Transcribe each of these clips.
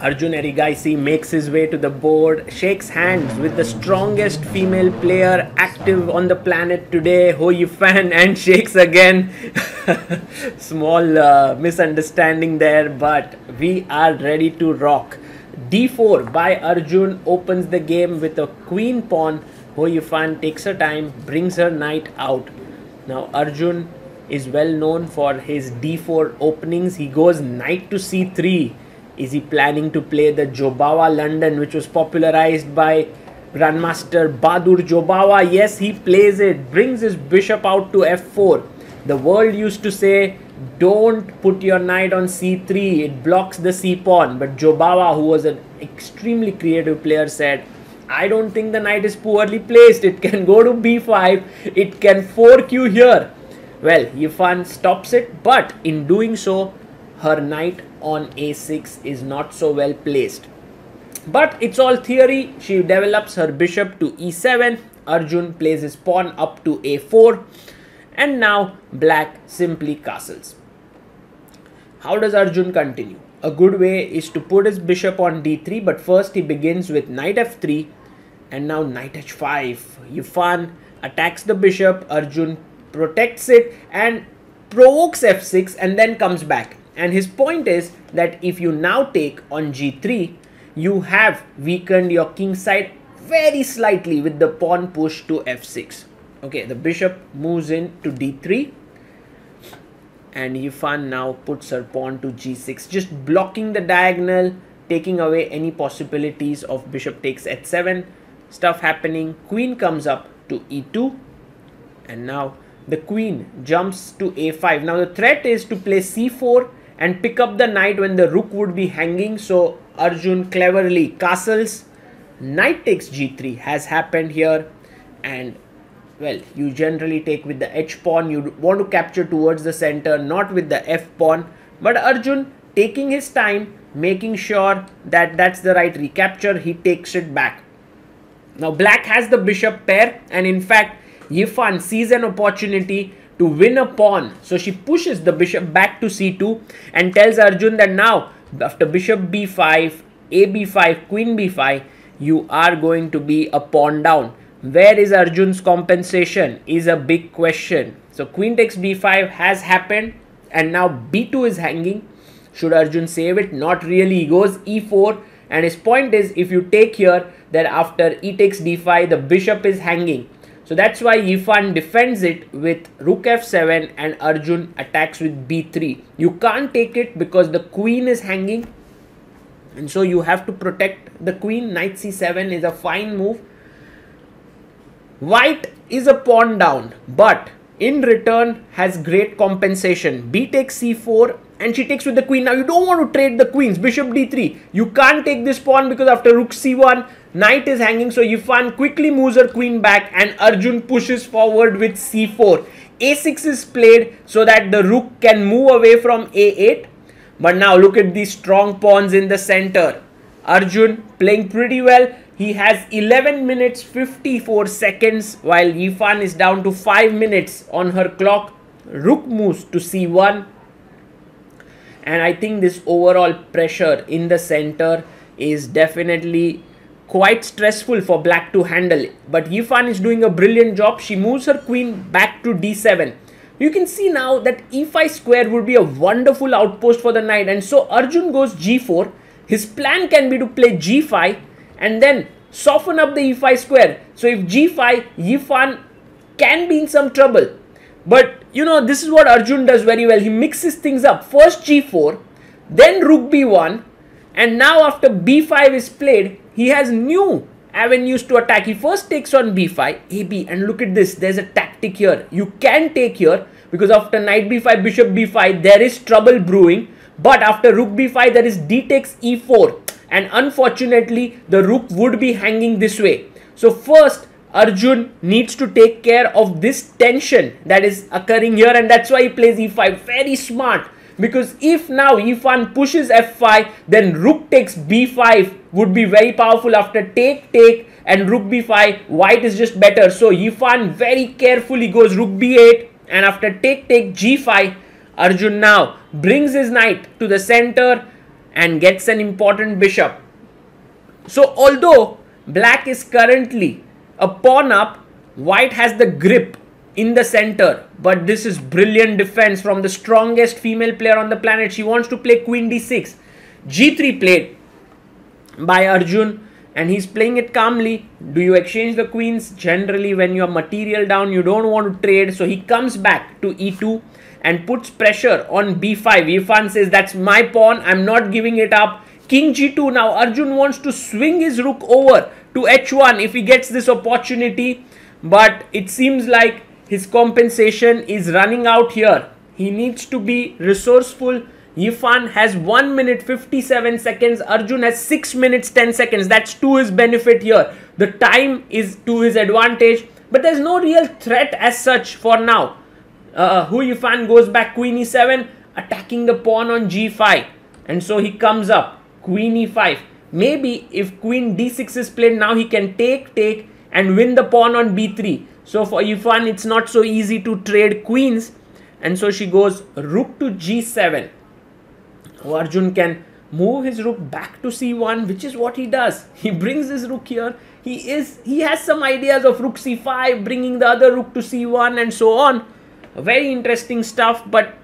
Arjun Erigaisi makes his way to the board, shakes hands with the strongest female player active on the planet today, Hou Yifan, and shakes again. Small misunderstanding there, but we are ready to rock. D4 by Arjun opens the game with a queen pawn. Hou Yifan takes her time, brings her knight out. Now Arjun is well known for his D4 openings. He goes knight to C3. Is he planning to play the Jobava London, which was popularized by Grandmaster Baadur Jobava? Yes, he plays it, brings his bishop out to F4. The world used to say, don't put your knight on C3, it blocks the C pawn. But Jobava, who was an extremely creative player, said, I don't think the knight is poorly placed. It can go to B5, it can fork you here. Well, Yifan stops it, but in doing so, her knight on A6 is not so well placed. But it's all theory. She develops her bishop to E7. Arjun plays his pawn up to A4. And now black simply castles. How does Arjun continue? A good way is to put his bishop on D3. But first he begins with knight F3. And now knight H5. Yifan attacks the bishop. Arjun protects it and provokes F6 and then comes back. And his point is that if you now take on G3, you have weakened your kingside very slightly with the pawn push to F6. Okay, the bishop moves in to D3. And Yifan now puts her pawn to G6, just blocking the diagonal, taking away any possibilities of bishop takes H7. Stuff happening. Queen comes up to E2. And now the queen jumps to A5. Now the threat is to play C4. And pick up the knight when the rook would be hanging. So Arjun cleverly castles. Knight takes G3 has happened here. And well, you generally take with the H pawn. You want to capture towards the center, not with the F pawn. But Arjun taking his time, making sure that that's the right recapture. He takes it back. Now black has the bishop pair. And in fact, Yifan sees an opportunity to win a pawn. So she pushes the bishop back to C2 and tells Arjun that now after bishop B5, a B5, queen B5, you are going to be a pawn down. Where is Arjun's compensation is a big question. So queen takes B5 has happened and now B2 is hanging. Should Arjun save it? Not really. He goes E4 and his point is if you take here then after E takes D5 the bishop is hanging. So that's why Yifan defends it with rook F7 and Arjun attacks with B3. You can't take it because the queen is hanging. And so you have to protect the queen. Knight C7 is a fine move. White is a pawn down but in return has great compensation. B takes C4 and she takes with the queen. Now you don't want to trade the queens. Bishop D3. You can't take this pawn because after rook C1, knight is hanging, so Yifan quickly moves her queen back and Arjun pushes forward with c4. A6 is played so that the rook can move away from a8. But now look at these strong pawns in the center. Arjun playing pretty well. He has 11 minutes 54 seconds while Yifan is down to 5 minutes on her clock. Rook moves to c1. And I think this overall pressure in the center is definitely quite stressful for black to handle it. But Yifan is doing a brilliant job. She moves her queen back to d7. You can see now that e5 square would be a wonderful outpost for the knight. And so Arjun goes g4. His plan can be to play g5 and then soften up the e5 square. So if g5, Yifan can be in some trouble. But you know, this is what Arjun does very well. He mixes things up. First g4, then rook b1. And now after b5 is played, he has new avenues to attack. He first takes on b5, ab, and look at this. There's a tactic here. You can take here because after knight b5, bishop b5, there is trouble brewing. But after rook b5, there is d takes e4. And unfortunately, the rook would be hanging this way. So first, Arjun needs to take care of this tension that is occurring here. And that's why he plays e5. Very smart. Because if now Yifan pushes f5, then rook takes b5 would be very powerful. After take and rook b5, white is just better. So Yifan very carefully goes rook b8 and after take g5, Arjun now brings his knight to the center and gets an important bishop. So although black is currently a pawn up, white has the grip in the center. But this is brilliant defense from the strongest female player on the planet. She wants to play queen d6. g3 played by Arjun, and he's playing it calmly. Do you exchange the queens? Generally, when you are material down, you don't want to trade. So he comes back to e2 and puts pressure on b5. Yifan says, that's my pawn, I'm not giving it up. King g2. Now Arjun wants to swing his rook over to h1 if he gets this opportunity. But it seems like his compensation is running out here. He needs to be resourceful. Yifan has 1 minute 57 seconds. Arjun has 6 minutes 10 seconds. That's to his benefit here. The time is to his advantage. But there's no real threat as such for now. Hou Yifan goes back queen e7, attacking the pawn on g5. And so he comes up queen e5. Maybe if queen d6 is played now, he can take and win the pawn on b3. So for Yifan, it's not so easy to trade queens. And so she goes rook to g7. Arjun can move his rook back to c1, which is what he does. He brings his rook here. He has some ideas of rook c5, bringing the other rook to c1 and so on. Very interesting stuff. But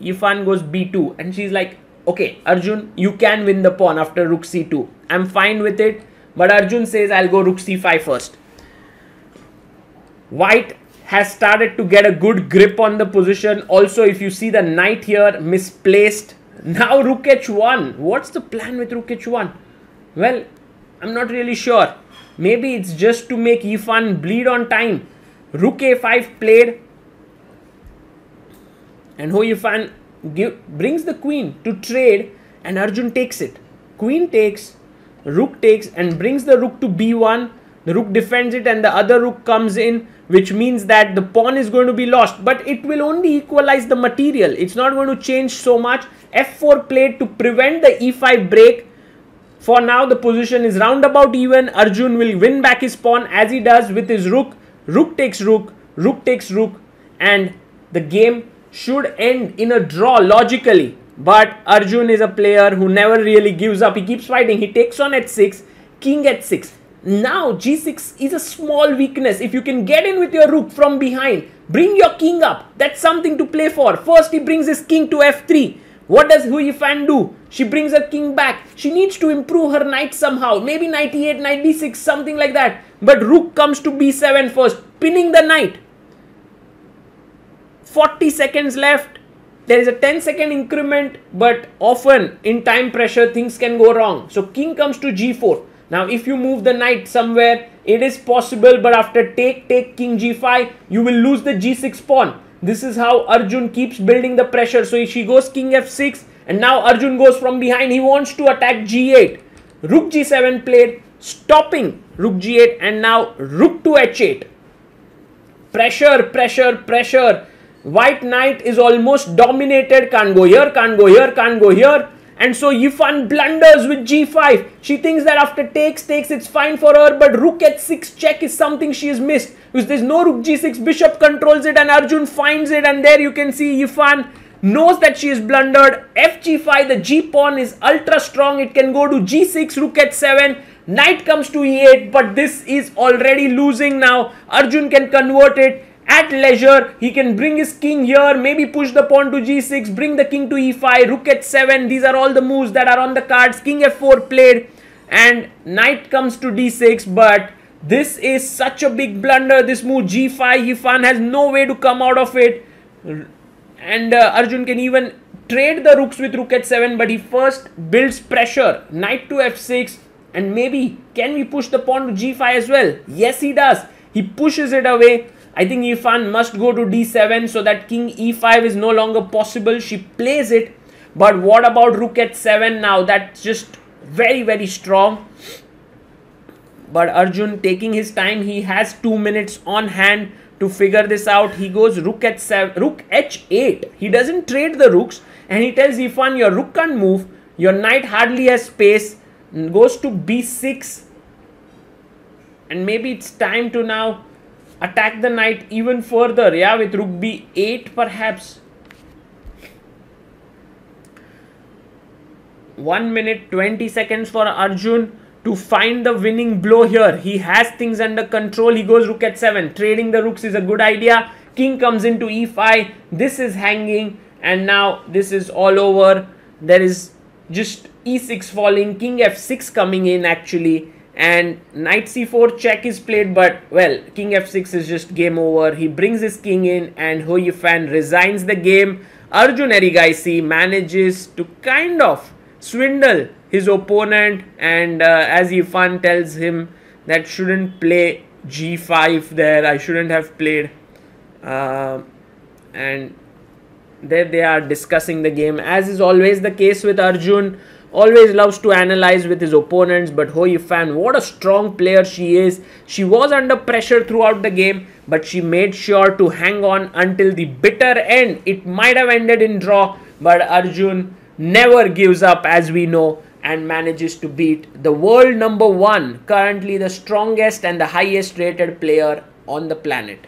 Yifan goes b2 and she's like, okay, Arjun, you can win the pawn after rook c2. I'm fine with it. But Arjun says, I'll go rook c5 first. White has started to get a good grip on the position. Also, if you see the knight here, misplaced. Now rook h1. What's the plan with rook h1? Well, I'm not really sure. Maybe it's just to make Yifan bleed on time. Rook a5 played. And Hou Yifan brings the queen to trade. And Arjun takes it. Queen takes. And brings the rook to b1. The rook defends it and the other rook comes in. Which means that the pawn is going to be lost. But it will only equalize the material. It's not going to change so much. f4 played to prevent the e5 break. For now, the position is roundabout even. Arjun will win back his pawn as he does with his rook. Rook takes rook. Rook takes rook. And the game should end in a draw logically. But Arjun is a player who never really gives up. He keeps fighting. He takes on h6. King h6. Now g6 is a small weakness. If you can get in with your rook from behind, bring your king up. That's something to play for. First he brings his king to f3. What does Hou Yifan do? She brings her king back. She needs to improve her knight somehow. Maybe knight e8, knight d6, something like that. But rook comes to b7 first, pinning the knight. 40 seconds left. There is a 10-second increment, but often in time pressure, things can go wrong. So king comes to g4. Now if you move the knight somewhere, it is possible, but after take, king g5, you will lose the g6 pawn. This is how Arjun keeps building the pressure. So she goes king f6 and now Arjun goes from behind. He wants to attack g8. Rook g7 played, stopping rook g8 and now rook to h8. Pressure. White knight is almost dominated. Can't go here, can't go here, can't go here. And so Yifan blunders with g5. She thinks that after takes, it's fine for her. But rook h6 check is something she has missed. Because there's no rook g6, bishop controls it and Arjun finds it. And there you can see Yifan knows that she has blundered. fg5, the g pawn is ultra strong. It can go to g6, rook h7. Knight comes to e8. But this is already losing now. Arjun can convert it at leisure. He can bring his king here, maybe push the pawn to g6, bring the king to e5, rook h7. These are all the moves that are on the cards. King f4 played and knight comes to d6. But this is such a big blunder, this move g5. Yifan has no way to come out of it. And Arjun can even trade the rooks with rook h7, but he first builds pressure. Knight to f6 and maybe can we push the pawn to g5 as well? Yes, he does. He pushes it away. I think Yifan must go to d7 so that king e5 is no longer possible. She plays it. But what about rook h7 now? That's just very, very strong. But Arjun taking his time. He has 2 minutes on hand to figure this out. He goes rook h7, rook h8. He doesn't trade the rooks. And he tells Yifan, your rook can't move. Your knight hardly has space. And goes to b6. And maybe it's time to now attack the knight even further, yeah, with rook b8 perhaps. 1 minute 20 seconds for Arjun to find the winning blow here. He has things under control. He goes rook at 7. Trading the rooks is a good idea. King comes into e5. This is hanging, and now this is all over. There is just e6 falling, king f6 coming in actually, and knight c4 check is played, but well, king f6 is just game over. He brings his king in and Hou Yifan resigns the game. Arjun Erigaisi manages to kind of swindle his opponent, and as Yifan tells him that shouldn't play g5 there, I shouldn't have played, and there they are discussing the game. As is always the case with Arjun, always loves to analyze with his opponents, but Hou Yifan, what a strong player she is. She was under pressure throughout the game, but she made sure to hang on until the bitter end. It might have ended in draw, but Arjun never gives up, as we know, and manages to beat the world number 1, currently the strongest and the highest rated player on the planet.